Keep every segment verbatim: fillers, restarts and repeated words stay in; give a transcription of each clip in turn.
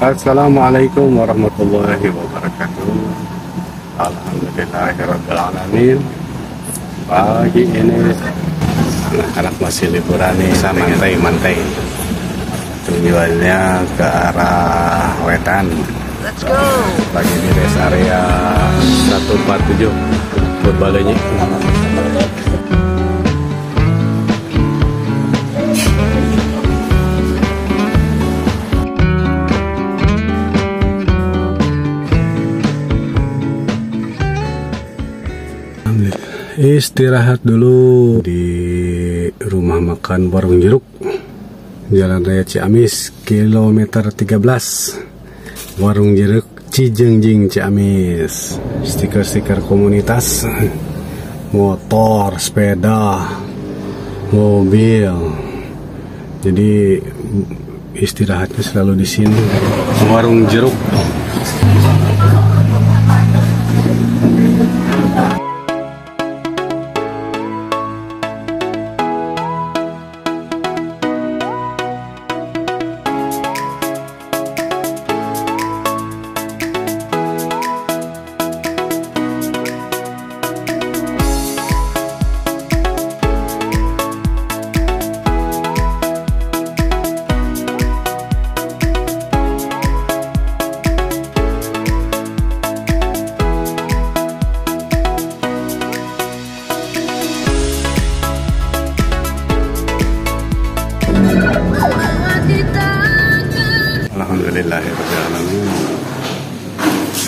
Assalamualaikum warahmatullahi wabarakatuh. Alhamdulillahirrahmanirrahim. Pagi ini anak-anak masih liburan nih sama mantai-mantai. Tujuannya ke arah Wetan. Let's go. Pagi ini rest area satu empat tujuh Purbalenyi. Istirahat dulu di rumah makan Warung Jeruk, Jalan Raya Ciamis, kilometer tiga belas, Warung Jeruk Cijengjing Ciamis. Stiker-stiker komunitas, motor, sepeda, mobil. Jadi istirahatnya selalu di sini, Warung Jeruk.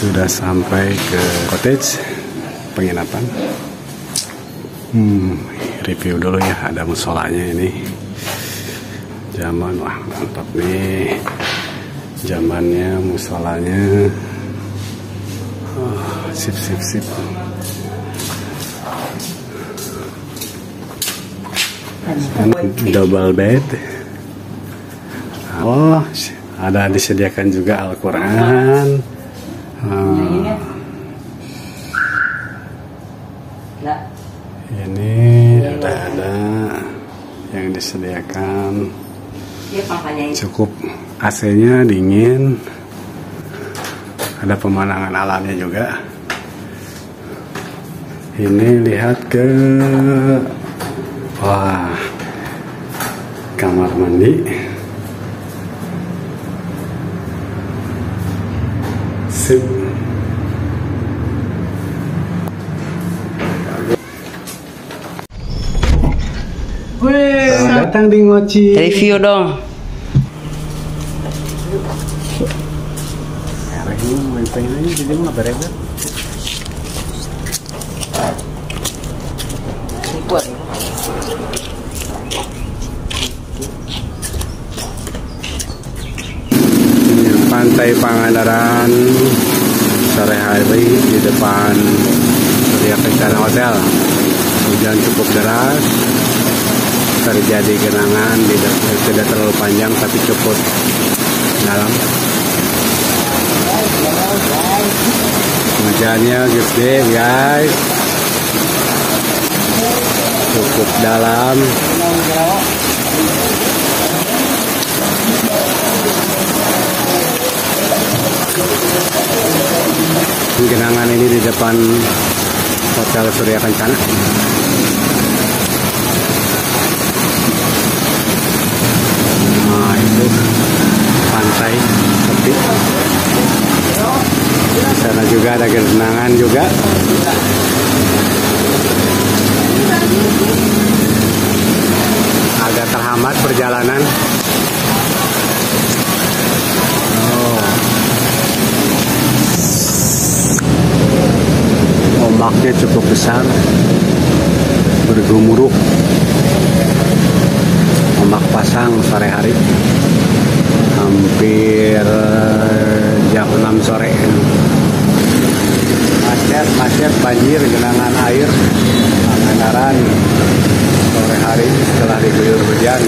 Sudah sampai ke cottage penginapan. Hmm, review dulu ya, ada musolanya ini. Zaman wah mantap nih. Zamannya musolanya. Oh, sip sip sip. Double bed. Oh, ada disediakan juga Al-Qur'an. Hmm. Ini ada-ada yang disediakan. Cukup A C-nya dingin. Ada pemandangan alamnya juga. Ini lihat ke wah, kamar mandi. Sip. Selamat datang di Ngoci. Review dong. Pantai Pangandaran, sore hari di depan Surya Kencana Hotel. Hujan cukup deras, terjadi genangan, tidak, tidak terlalu panjang tapi cukup dalam. Hujannya gede guys, cukup dalam. Genangan ini di depan Hotel Surya Kencana. Nah, itu pantai tepi. Di sana juga ada genangan juga. Agak terhambat perjalanan. Ombaknya cukup besar, bergemuruh, ombak pasang sore hari, hampir jam enam sore. Macet, macet, banjir, genangan air, Pangandaran sore hari setelah diguyur hujan.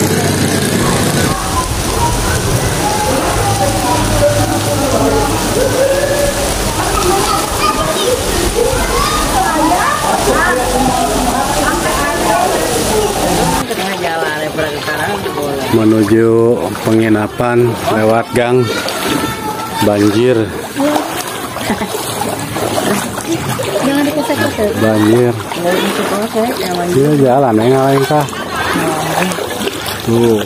Menuju penginapan lewat gang banjir. Jangan dikocok-kocok. Banjir. Dia jalan yang lain kah? Tuh.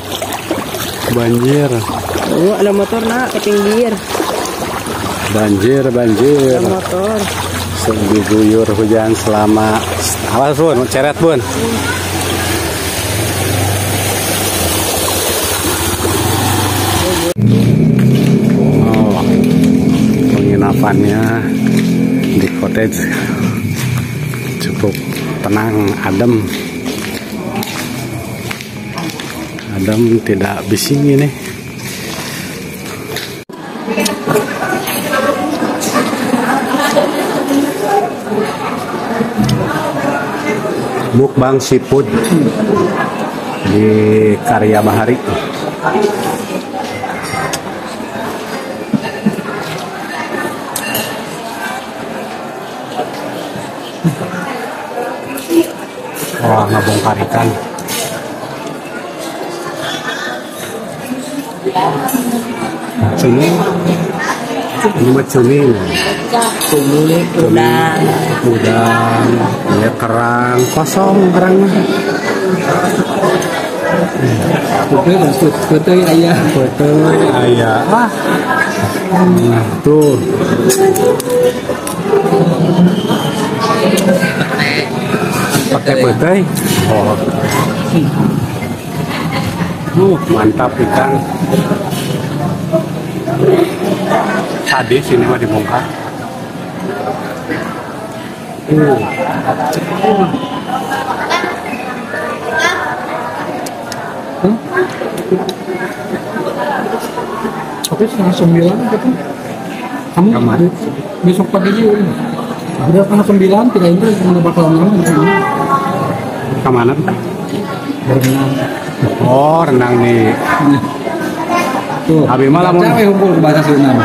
Banjir. Oh, ada motor nak ketinggir. Banjir, banjir. Ada motor. Diguyur hujan selama awal pun, ceret pun. Oh, penginapannya di cottage cukup tenang, adem, adem tidak bising ini. Mukbang seafood di Karya Bahari. Wah, ngebongkar ikan. Cuning, ini mah cuning. Cumi, udang, udang, ya kerang kosong kerangnya. Betul, betul, betul ayah, betul ayah. Wah, tuh. Pakai betai. Oh, uh, mantap ikan. Tadi sini mah dibongkar. Uh. Hmm? Oke, setengah sembilan gitu. Kamu Kamu? Besok paginya udah setengah sembilan, tidak ini cuma bakal renang kemana? Renang. Oh, renang nih. Tuh, habis malam cewek hukum bahasa Sunda.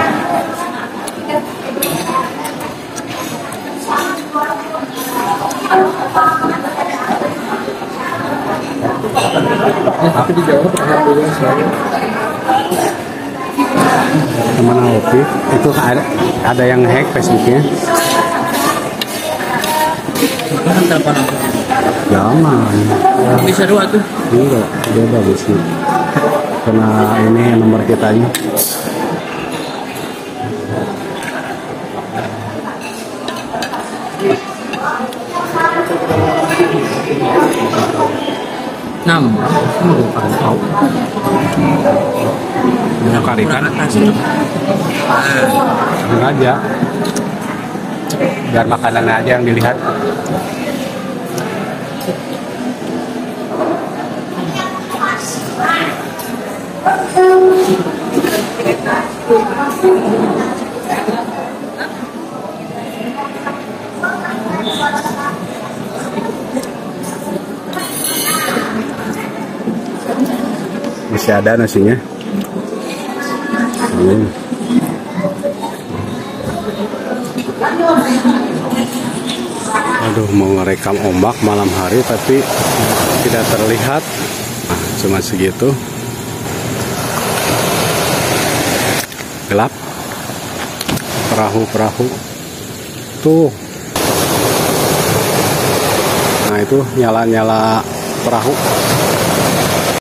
Tapi di Jawa perhatian selalu teman Alfi itu ada ada yang hack Facebooknya. Sekarang telepon aku. Jangan. Tapi seru atuh. Enggak, dia bagus sih. Karena ini nomor kitanya. Nam, kamu lupa tahu? Banyak ikan asin. Seneng aja. Biar makanan aja yang dilihat. Masih ada nasinya. Hmm. Aduh, mau ngerekam ombak malam hari tapi tidak terlihat. Nah, cuma segitu. Gelap. Perahu-perahu. Tuh. Nah, itu nyala-nyala perahu.